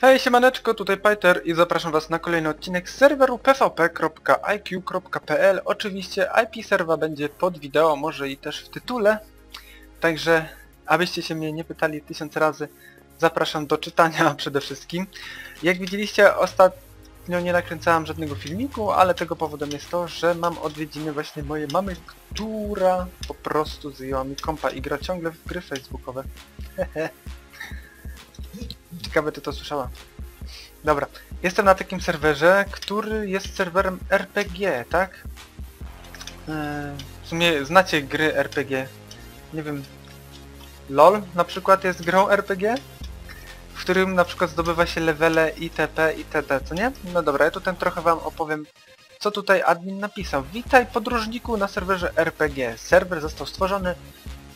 Hej siemaneczko, tutaj Pajter i zapraszam was na kolejny odcinek z serweru pvp.iq.pl. Oczywiście IP serwa będzie pod wideo, może i też w tytule. Także, abyście się mnie nie pytali 1000 razy, zapraszam do czytania przede wszystkim. Jak widzieliście, ostatnio nie nakręcałem żadnego filmiku, ale tego powodem jest to, że mam odwiedziny właśnie mojej mamy, która po prostu zjęła mi kompa i gra ciągle w gry facebookowe. Ciekawe, ty to słyszała. Dobra, jestem na takim serwerze, który jest serwerem RPG, tak? W sumie znacie gry RPG. Nie wiem, LOL na przykład jest grą RPG, w którym na przykład zdobywa się levele itp. itd, co nie? No dobra, ja tutaj trochę wam opowiem, co tutaj admin napisał. Witaj podróżniku na serwerze RPG. Serwer został stworzony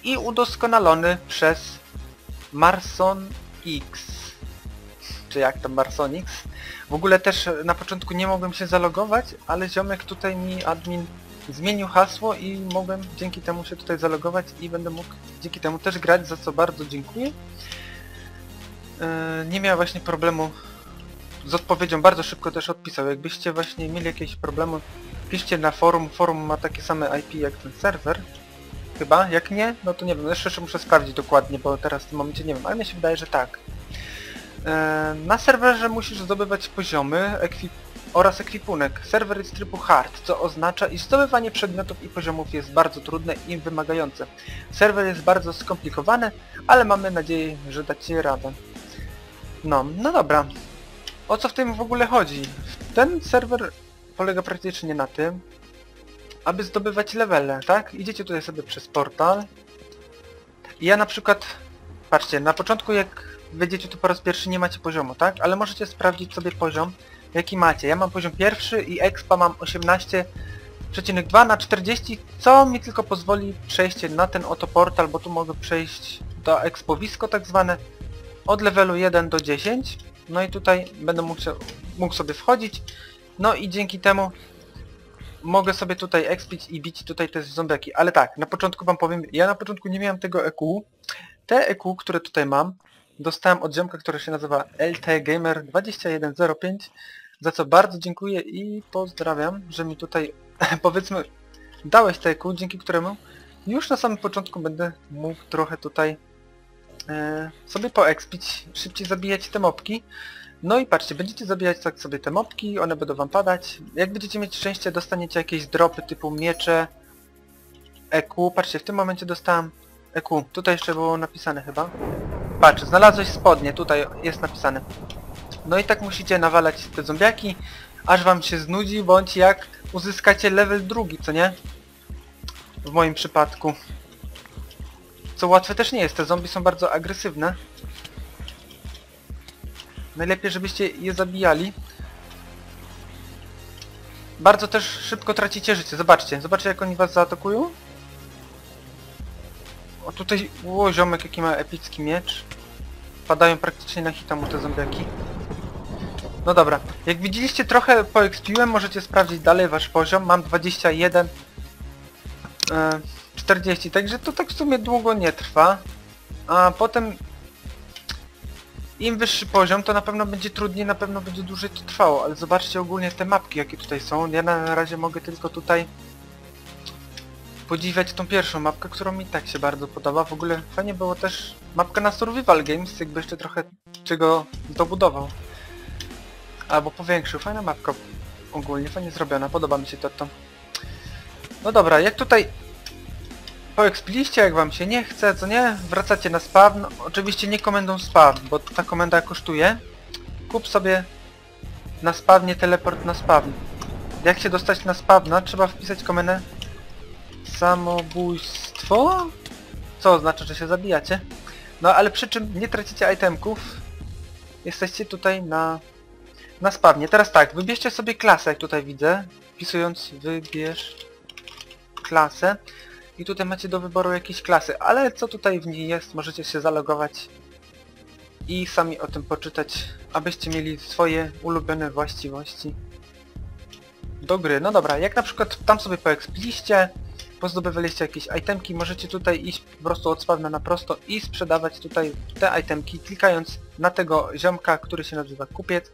i udoskonalony przez Marsonix. Czy jak tam, Marsonix. W ogóle też na początku nie mogłem się zalogować, ale ziomek tutaj mi admin zmienił hasło i mogłem dzięki temu się tutaj zalogować i będę mógł dzięki temu też grać, za co bardzo dziękuję. Nie miałem właśnie problemu z odpowiedzią, bardzo szybko też odpisał. Jakbyście właśnie mieli jakieś problemy, piszcie na forum, forum ma takie same IP jak ten serwer. Chyba, jak nie, no to nie wiem, jeszcze muszę sprawdzić dokładnie, bo teraz w tym momencie nie wiem, ale mi się wydaje, że tak. Na serwerze musisz zdobywać poziomy oraz ekwipunek. Serwer jest trybu hard, co oznacza, iż zdobywanie przedmiotów i poziomów jest bardzo trudne i wymagające. Serwer jest bardzo skomplikowany, ale mamy nadzieję, że dacie radę. No dobra. O co w tym w ogóle chodzi? Ten serwer polega praktycznie na tym, aby zdobywać levele, tak? Idziecie tutaj sobie przez portal. I ja na przykład, patrzcie, na początku jak wejdziecie tu po raz pierwszy nie macie poziomu, tak? Ale możecie sprawdzić sobie poziom, jaki macie. Ja mam poziom pierwszy i expa mam 18,2 na 40, co mi tylko pozwoli przejście na ten oto portal, bo tu mogę przejść do expowisko tak zwane, od levelu 1 do 10. No i tutaj będę mógł sobie wchodzić. No i dzięki temu mogę sobie tutaj expić i bić tutaj też zombiaki. Ale tak, na początku wam powiem, ja na początku nie miałem tego EQ. Te EQ, które tutaj mam, dostałem od ziomka, który się nazywa LTGamer2105, za co bardzo dziękuję i pozdrawiam, że mi tutaj, powiedzmy, dałeś te EQ, dzięki któremu już na samym początku będę mógł trochę tutaj sobie poexpić, szybciej zabijać te mopki. No i patrzcie, będziecie zabijać tak sobie te mopki, one będą wam padać. Jak będziecie mieć szczęście, dostaniecie jakieś dropy typu miecze, EQ. Patrzcie, w tym momencie dostałem EQ. Tutaj jeszcze było napisane chyba. Patrz, znalazłeś spodnie, tutaj jest napisane. No i tak musicie nawalać te zombiaki, aż wam się znudzi, bądź jak uzyskacie level drugi, co nie? W moim przypadku. Co łatwe też nie jest, te zombie są bardzo agresywne. Najlepiej, żebyście je zabijali. Bardzo też szybko tracicie życie, zobaczcie. Zobaczcie, jak oni was zaatakują. O, tutaj ziomek, jaki ma epicki miecz. Padają praktycznie na hita mu te zombiaki. No dobra, jak widzieliście, trochę poexpiłem, możecie sprawdzić dalej wasz poziom. Mam 21,40, także to tak w sumie długo nie trwa. A potem im wyższy poziom, to na pewno będzie trudniej, na pewno będzie dłużej to trwało. Ale zobaczcie ogólnie te mapki, jakie tutaj są. Ja na razie mogę tylko tutaj podziwiać tą pierwszą mapkę, którą mi tak się bardzo podoba. W ogóle fajnie było też mapka na Survival Games, jakby jeszcze trochę czego dobudował. Albo powiększył. Fajna mapka ogólnie, fajnie zrobiona. Podoba mi się to. No dobra, jak tutaj poexpiliście, jak wam się nie chce, co nie? Wracacie na spawn. Oczywiście nie komendą spawn, bo ta komenda kosztuje. Kup sobie na spawnie teleport na spawn. Jak się dostać na spawna, trzeba wpisać komendę samobójstwo, co oznacza, że się zabijacie. No ale przy czym nie tracicie itemków. Jesteście tutaj na spawnie. Teraz tak, wybierzcie sobie klasę, jak tutaj widzę. Wpisując wybierz klasę. I tutaj macie do wyboru jakieś klasy, ale co tutaj w niej jest, możecie się zalogować i sami o tym poczytać, abyście mieli swoje ulubione właściwości do gry. No dobra, jak na przykład tam sobie poexpiliście, pozdobywaliście jakieś itemki, możecie tutaj iść po prostu od spawna na prosto i sprzedawać tutaj te itemki, klikając na tego ziomka, który się nazywa kupiec.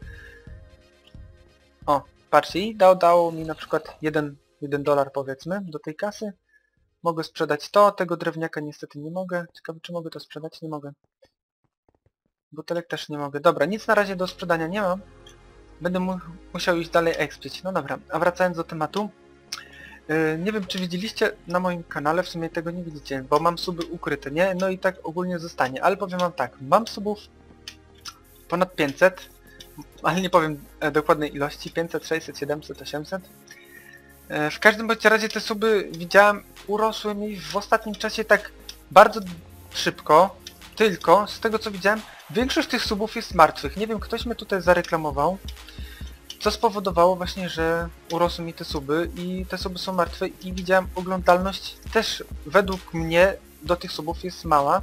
O, patrzcie, i dało mi na przykład $1 powiedzmy do tej kasy. Mogę sprzedać to, tego drewniaka niestety nie mogę. Ciekawe, czy mogę to sprzedać? Nie mogę. Butelek też nie mogę. Dobra, nic na razie do sprzedania nie mam. Będę musiał iść dalej ekspić. No dobra, a wracając do tematu. Nie wiem, czy widzieliście na moim kanale, w sumie tego nie widzicie, bo mam suby ukryte, nie? No i tak ogólnie zostanie, ale powiem wam tak, mam subów ponad 500, ale nie powiem dokładnej ilości, 500, 600, 700, 800. W każdym bądź razie te suby, widziałem, urosły mi w ostatnim czasie tak bardzo szybko, tylko z tego co widziałem, większość tych subów jest martwych. Nie wiem, ktoś mnie tutaj zareklamował, co spowodowało właśnie, że urosły mi te suby i te suby są martwe i widziałem, oglądalność też według mnie do tych subów jest mała,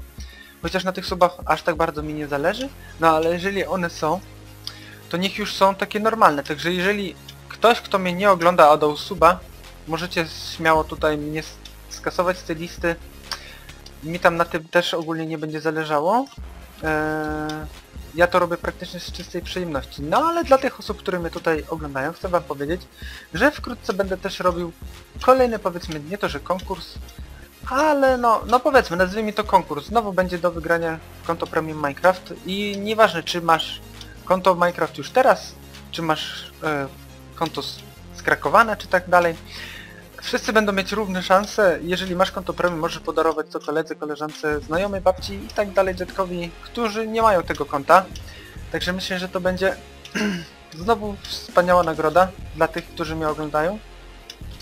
chociaż na tych subach aż tak bardzo mi nie zależy, no ale jeżeli one są, to niech już są takie normalne, także jeżeli ktoś, kto mnie nie ogląda, a dał suba, możecie śmiało tutaj mnie skasować z tej listy, mi tam na tym też ogólnie nie będzie zależało. Ja to robię praktycznie z czystej przyjemności. No ale dla tych osób, które mnie tutaj oglądają, chcę wam powiedzieć, że wkrótce będę też robił kolejny, powiedzmy, nie to, że konkurs, ale no powiedzmy, nazwijmy to konkurs. Znowu będzie do wygrania konto premium Minecraft i nieważne, czy masz konto Minecraft już teraz, czy masz konto skrakowane, czy tak dalej. Wszyscy będą mieć równe szanse. Jeżeli masz konto premium, możesz podarować to koledze, koleżance, znajomej, babci i tak dalej, dziadkowi, którzy nie mają tego konta. Także myślę, że to będzie znowu wspaniała nagroda dla tych, którzy mnie oglądają.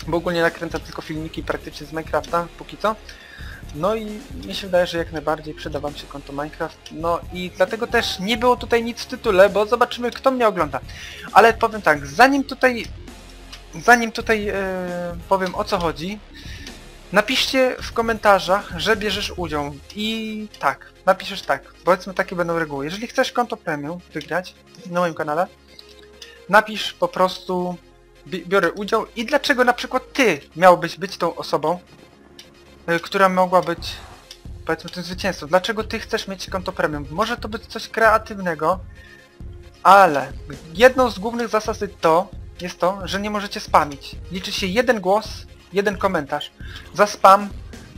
Bo ogólnie nakręcam tylko filmiki praktycznie z Minecrafta, póki co. No i mi się wydaje, że jak najbardziej przyda wam się konto Minecraft. No i dlatego też nie było tutaj nic w tytule, bo zobaczymy, kto mnie ogląda. Ale powiem tak, zanim tutaj powiem o co chodzi, napiszcie w komentarzach, że bierzesz udział i tak, napiszesz tak, powiedzmy takie będą reguły. Jeżeli chcesz konto premium wygrać na moim kanale, napisz po prostu biorę udział i dlaczego na przykład ty miałbyś być tą osobą, która mogła być, powiedzmy, tym zwycięzcą. Dlaczego ty chcesz mieć konto premium? Może to być coś kreatywnego, ale jedną z głównych zasad jest to, że nie możecie spamić. Liczy się jeden głos, jeden komentarz. Za spam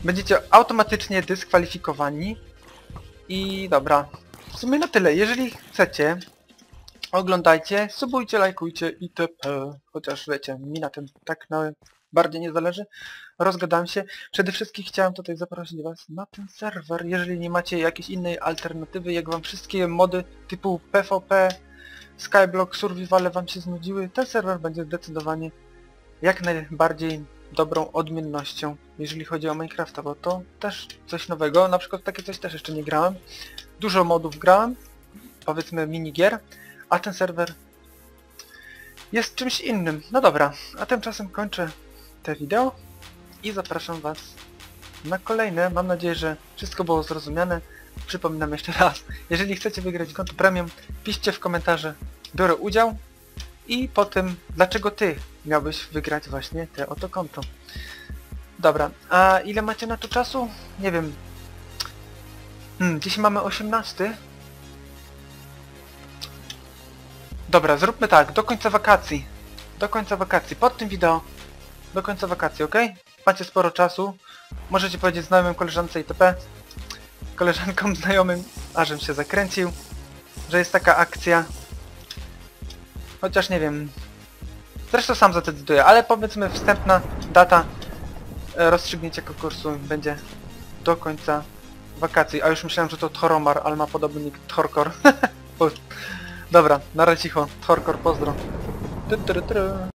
będziecie automatycznie dyskwalifikowani. I dobra. W sumie na tyle. Jeżeli chcecie, oglądajcie, subujcie, lajkujcie itp. Chociaż wiecie, mi na tym tak bardziej nie zależy. Rozgadam się. Przede wszystkim chciałem tutaj zaprosić was na ten serwer. Jeżeli nie macie jakiejś innej alternatywy, jak wam wszystkie mody typu PvP, Skyblock, survivale wam się znudziły, ten serwer będzie zdecydowanie jak najbardziej dobrą odmiennością, jeżeli chodzi o Minecrafta, bo to też coś nowego, na przykład takie coś też jeszcze nie grałem. Dużo modów grałem, powiedzmy minigier, a ten serwer jest czymś innym. No dobra, a tymczasem kończę te wideo i zapraszam was na kolejne. Mam nadzieję, że wszystko było zrozumiane. Przypominam jeszcze raz, jeżeli chcecie wygrać konto premium, piszcie w komentarze biorę udział i potem dlaczego ty miałbyś wygrać właśnie te oto konto. Dobra, a ile macie na to czasu? Nie wiem. Dzisiaj mamy 18. Dobra, zróbmy tak, do końca wakacji. Do końca wakacji, pod tym wideo. Do końca wakacji, ok? Macie sporo czasu. Możecie powiedzieć znajomym, koleżance itp. Koleżankom, znajomym, ażem się zakręcił, że jest taka akcja. Chociaż nie wiem. Zresztą sam zadecyduję, ale powiedzmy wstępna data rozstrzygnięcia konkursu będzie do końca wakacji. A już myślałem, że to Thoromar, ale ma podobny nick Thorkor. Dobra, na razie cicho. Thorkor, pozdro.